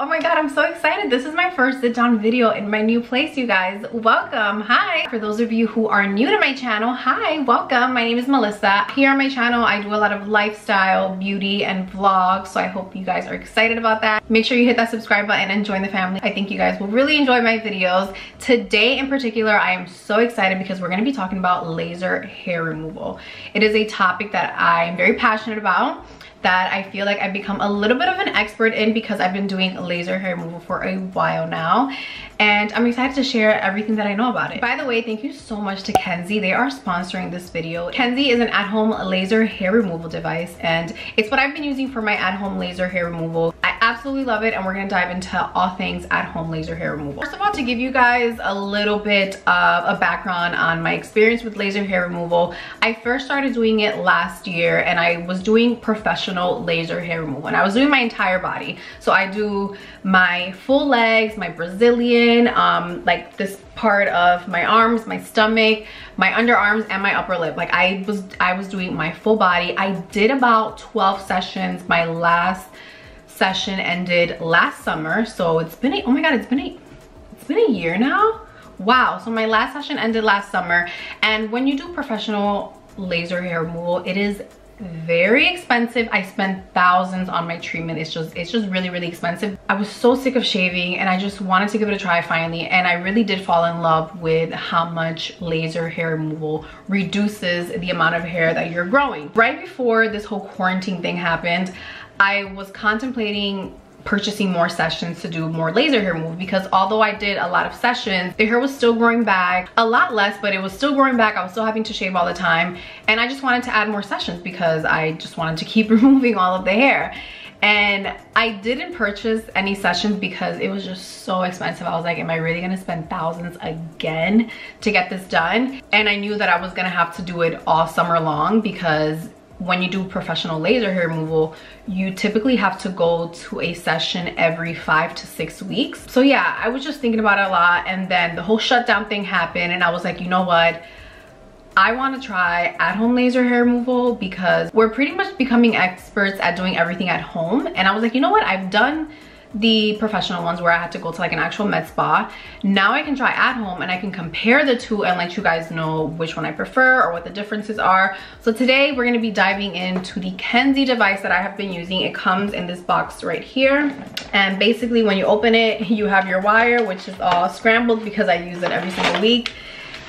Oh my god, I'm so excited. This is my first sit down video in my new place, you guys. Welcome. Hi. For those of you who are new to my channel, hi, welcome. My name is Melissa. Here on my channel, I do a lot of lifestyle, beauty, and vlogs, so I hope you guys are excited about that. Make sure you hit that subscribe button and join the family. I think you guys will really enjoy my videos. Today in particular, I am so excited because we're going to be talking about laser hair removal. It is a topic that I am very passionate about, that I feel like I've become a little bit of an expert in because I've been doing laser hair removal for a while now, and I'm excited to share everything that I know about it. By the way, thank you so much to Kenzzi. They are sponsoring this video. Kenzzi is an at-home laser hair removal device, and it's what I've been using for my at-home laser hair removal. I absolutely love it, and we're gonna dive into all things at-home laser hair removal. First of all, to give you guys a little bit of a background on my experience with laser hair removal, I first started doing it last year, and I was doing professional laser hair removal, and I was doing my entire body. So I do my full legs, my Brazilian, like this part of my arms, my stomach, my underarms, and my upper lip. Like I was doing my full body. I did about 12 sessions. My last session ended last summer, so it's been a year now. Wow. So my last session ended last summer, and when you do professional laser hair removal, it is very expensive. I spent thousands on my treatment. It's just really expensive. I was so sick of shaving, and I just wanted to give it a try finally, and I really did fall in love with how much laser hair removal reduces the amount of hair that you're growing. Right before this whole quarantine thing happened, I was contemplating purchasing more sessions to do more laser hair removal, because although I did a lot of sessions, the hair was still growing back. A lot less, but it was still growing back. I was still having to shave all the time, and I just wanted to add more sessions because I just wanted to keep removing all of the hair. And I didn't purchase any sessions because it was just so expensive. I was like, am I really gonna spend thousands again to get this done? And I knew that I was gonna have to do it all summer long, because when you do professional laser hair removal, you typically have to go to a session every 5 to 6 weeks. So yeah, I was just thinking about it a lot, and then the whole shutdown thing happened, and I was like, you know what? I want to try at-home laser hair removal because we're pretty much becoming experts at doing everything at home. And I was like, you know what? I've done the professional ones where I had to go to like an actual med spa. Now I can try at home, and I can compare the two and let you guys know which one I prefer or what the differences are. So today we're going to be diving into the Kenzzi device that I have been using. It comes in this box right here, and basically when you open it, you have your wire, which is all scrambled because I use it every single week,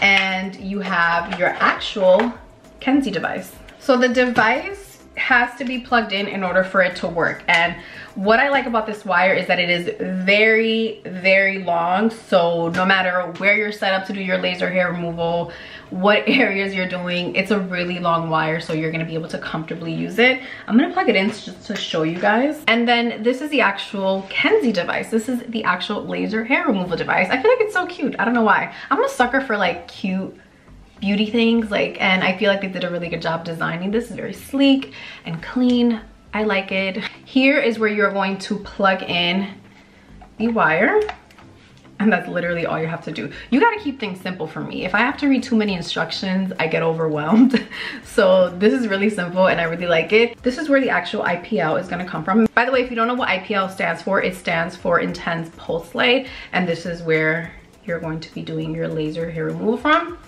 and you have your actual Kenzzi device. So the device has to be plugged in order for it to work. And what I like about this wire is that it is very long, so no matter where you're set up to do your laser hair removal, what areas you're doing, it's a really long wire, so you're going to be able to comfortably use it. I'm going to plug it in just to show you guys. And then this is the actual Kenzzi device. This is the actual laser hair removal device. I feel like it's so cute. I don't know why. I'm a sucker for like cute beauty things, like, and I feel like they did a really good job designing this. It's very sleek and clean. I like it. Here is where you're going to plug in the wire, and that's literally all you have to do. You got to keep things simple for me. If I have to read too many instructions, I get overwhelmed. So this is really simple, and I really like it. This is where the actual IPL is going to come from. By the way, if you don't know what IPL stands for, it stands for intense pulse light, and this is where you're going to be doing your laser hair removal from.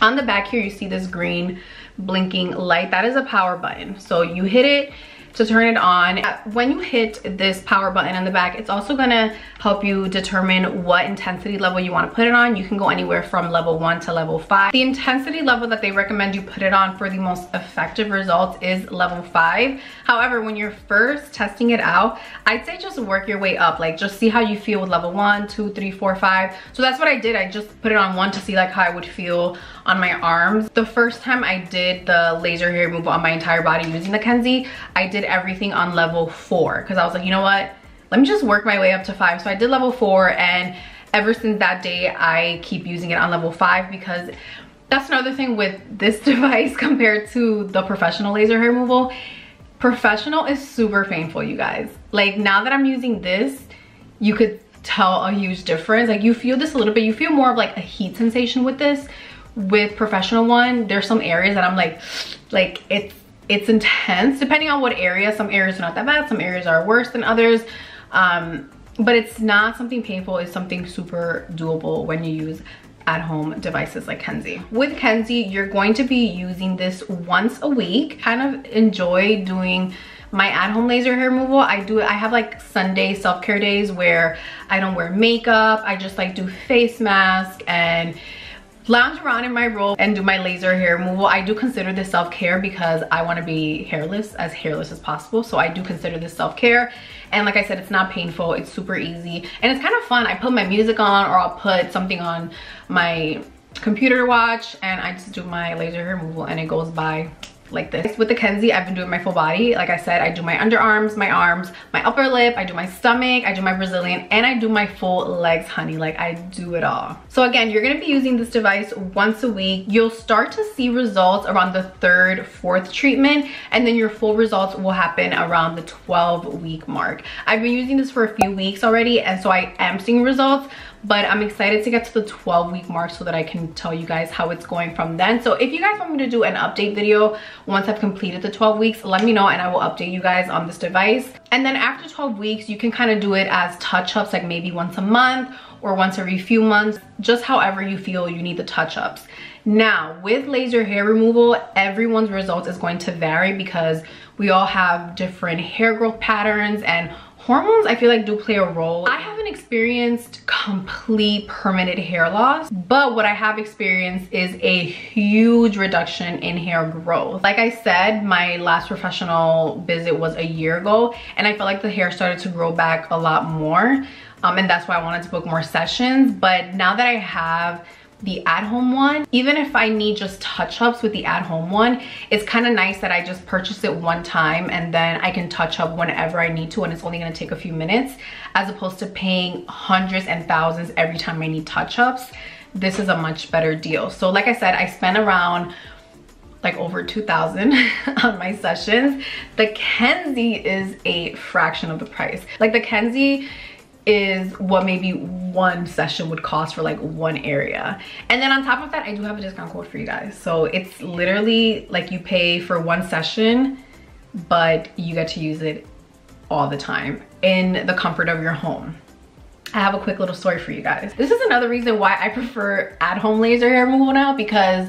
On the back here, you see this green blinking light. That is a power button. So you hit it to turn it on. When you hit this power button on the back, it's also gonna help you determine what intensity level you wanna put it on. You can go anywhere from level 1 to level 5. The intensity level that they recommend you put it on for the most effective results is level 5. However, when you're first testing it out, I'd say just work your way up. Like just see how you feel with level 1, 2, 3, 4, 5. So that's what I did. I just put it on 1 to see like how I would feel on my arms. The first time I did the laser hair removal on my entire body using the Kenzzi, I did everything on level 4 because I was like, you know what, let me just work my way up to 5. So I did level 4, and ever since that day I keep using it on level 5 because that's another thing with this device compared to the professional laser hair removal. Professional is super painful, you guys. Like now that I'm using this, you could tell a huge difference. Like you feel this a little bit, you feel more of like a heat sensation with this. With professional one, there's some areas that I'm like it's intense depending on what area. Some areas are not that bad, some areas are worse than others. But it's not something painful, it's something super doable when you use at-home devices like Kenzzi. With Kenzzi, you're going to be using this once a week. Kind of enjoy doing my at-home laser hair removal. I have like Sunday self-care days where I don't wear makeup. I just like do face mask and lounge around in my robe and do my laser hair removal. I do consider this self-care because I want to be hairless as possible. So I do consider this self-care. And like I said, it's not painful, it's super easy. And it's kind of fun. I put my music on, or I'll put something on my computer to watch, and I just do my laser hair removal and it goes by like this. With the Kenzzi, I've been doing my full body. Like I said, I do my underarms, my arms, my upper lip, I do my stomach, I do my Brazilian, and I do my full legs, honey. Like, I do it all. So again, you're gonna be using this device once a week. You'll start to see results around the third, fourth treatment, and then your full results will happen around the 12-week mark. I've been using this for a few weeks already, and so I am seeing results, but I'm excited to get to the 12-week mark so that I can tell you guys how it's going from then. So if you guys want me to do an update video once I've completed the 12 weeks, let me know and I will update you guys on this device. And then after 12 weeks, you can kind of do it as touch-ups, like maybe once a month or once every few months, just however you feel you need the touch-ups. Now, with laser hair removal, everyone's results is going to vary because we all have different hair growth patterns, and hormones, I feel like, do play a role. I haven't experienced complete permanent hair loss, but what I have experienced is a huge reduction in hair growth. Like I said, my last professional visit was a year ago, and I felt like the hair started to grow back a lot more, and that's why I wanted to book more sessions. But now that I have the at-home one, even if I need just touch-ups with the at-home one, it's kind of nice that I just purchase it one time and then I can touch up whenever I need to, and it's only going to take a few minutes, as opposed to paying hundreds and thousands every time I need touch-ups. This is a much better deal. So like I said, I spent around like over $2,000 on my sessions. The Kenzzi is a fraction of the price. Like, the Kenzzi is what maybe one session would cost for like one area. And then on top of that, I do have a discount code for you guys. So it's literally like you pay for one session, but you get to use it all the time in the comfort of your home. I have a quick little story for you guys. This is another reason why I prefer at-home laser hair removal now, because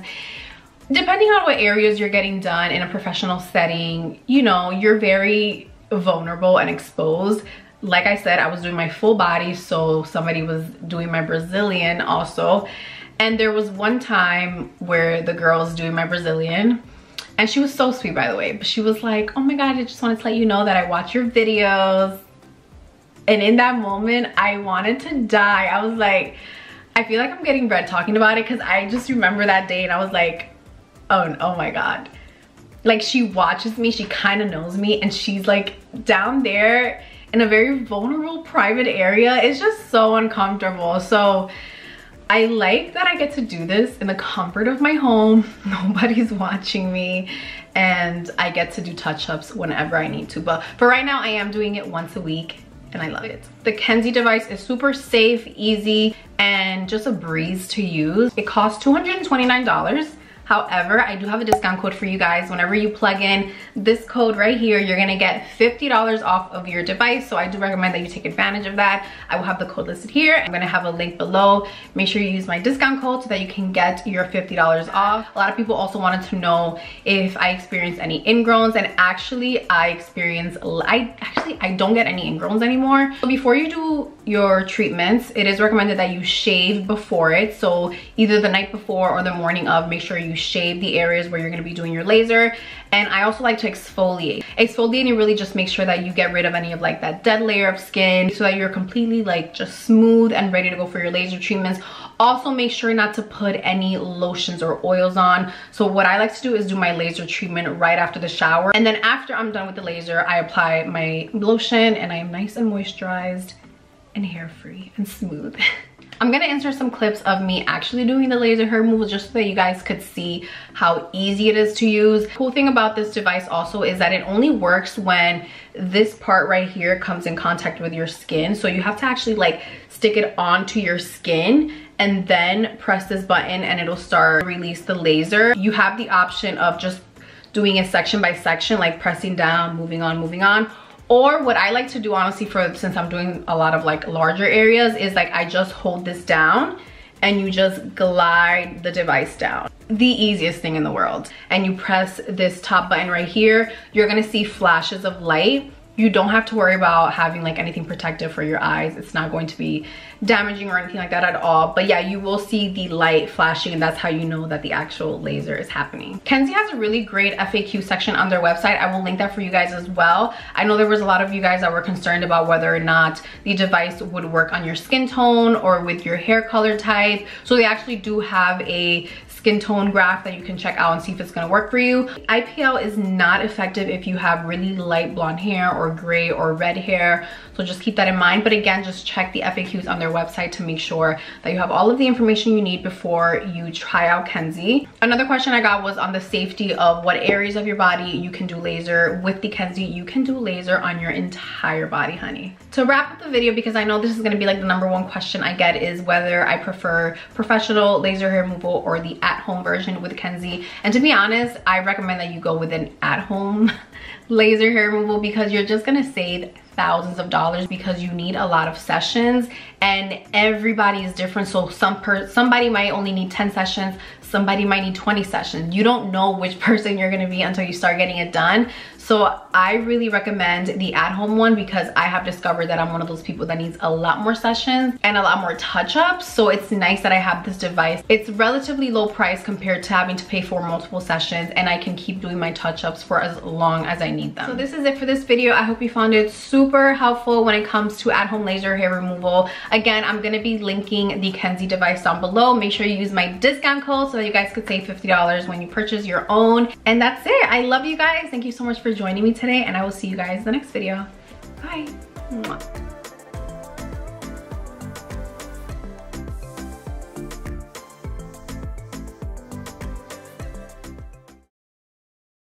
depending on what areas you're getting done in a professional setting, you know, you're very vulnerable and exposed. Like I said, I was doing my full body, so somebody was doing my Brazilian also. And there was one time where the girl was doing my Brazilian, and she was so sweet, by the way, but she was like, "Oh my God, I just wanted to let you know that I watch your videos." And in that moment, I wanted to die. I was like, I feel like I'm getting red talking about it, because I just remember that day and I was like, oh my God. Like, she watches me, she kind of knows me, and she's like down there in a very vulnerable private area. It's just so uncomfortable. So I like that I get to do this in the comfort of my home. Nobody's watching me, and I get to do touch-ups whenever I need to. But for right now, I am doing it once a week, and I love it. The Kenzzi device is super safe, easy, and just a breeze to use. It costs $229. However, I do have a discount code for you guys. Whenever you plug in this code right here, you're gonna get $50 off of your device. So I do recommend that you take advantage of that. I will have the code listed here. I'm gonna have a link below. Make sure you use my discount code so that you can get your $50 off. A lot of people also wanted to know if I experienced any ingrowns, and actually I don't get any ingrowns anymore. So before you do your treatments, it is recommended that you shave before it. So either the night before or the morning of, make sure you shave the areas where you're going to be doing your laser. And I also like to exfoliate. Exfoliating really just makes sure that you get rid of any of like that dead layer of skin, so that you're completely like just smooth and ready to go for your laser treatments. Also, make sure not to put any lotions or oils on. So what I like to do is do my laser treatment right after the shower, and then after I'm done with the laser, I apply my lotion, and I am nice and moisturized and hair free and smooth. I'm gonna insert some clips of me actually doing the laser hair removal, just so that you guys could see how easy it is to use. Cool thing about this device also is that it only works when this part right here comes in contact with your skin. So you have to actually like stick it onto your skin and then press this button, and it'll start release the laser. You have the option of just doing it section by section, like pressing down, moving on, Or what I like to do, honestly, since I'm doing a lot of like larger areas, is like I just hold this down and you just glide the device down. The easiest thing in the world. And you press this top button right here. You're gonna see flashes of light. You don't have to worry about having like anything protective for your eyes. It's not going to be damaging or anything like that at all. But yeah, you will see the light flashing, and that's how you know that the actual laser is happening. Kenzzi has a really great FAQ section on their website. I will link that for you guys as well. I know there was a lot of you guys that were concerned about whether or not the device would work on your skin tone or with your hair color type. So they actually do have a skin tone graph that you can check out and see if it's gonna work for you. IPL is not effective if you have really light blonde hair or gray or red hair, so just keep that in mind. But again, just check the FAQs on their website to make sure that you have all of the information you need before you try out Kenzzi. Another question I got was on the safety of what areas of your body you can do laser. With the Kenzzi, you can do laser on your entire body, honey. To wrap up the video, because I know this is gonna be like the #1 question I get, is whether I prefer professional laser hair removal or the at-home version with Kenzzi. And to be honest, I recommend that you go with an at-home laser hair removal, because you're just gonna save thousands of dollars, because you need a lot of sessions and everybody is different. So somebody might only need 10 sessions, somebody might need 20 sessions. You don't know which person you're gonna be until you start getting it done. So I really recommend the at-home one, because I have discovered that I'm one of those people that needs a lot more sessions and a lot more touch-ups. So it's nice that I have this device. It's relatively low price compared to having to pay for multiple sessions, and I can keep doing my touch-ups for as long as I need them. So this is it for this video. I hope you found it super helpful when it comes to at-home laser hair removal. Again, I'm gonna be linking the Kenzzi device down below. Make sure you use my discount code so that you guys could save $50 when you purchase your own. And that's it. I love you guys. Thank you so much for joining me today, and I will see you guys in the next video. Bye. Mwah.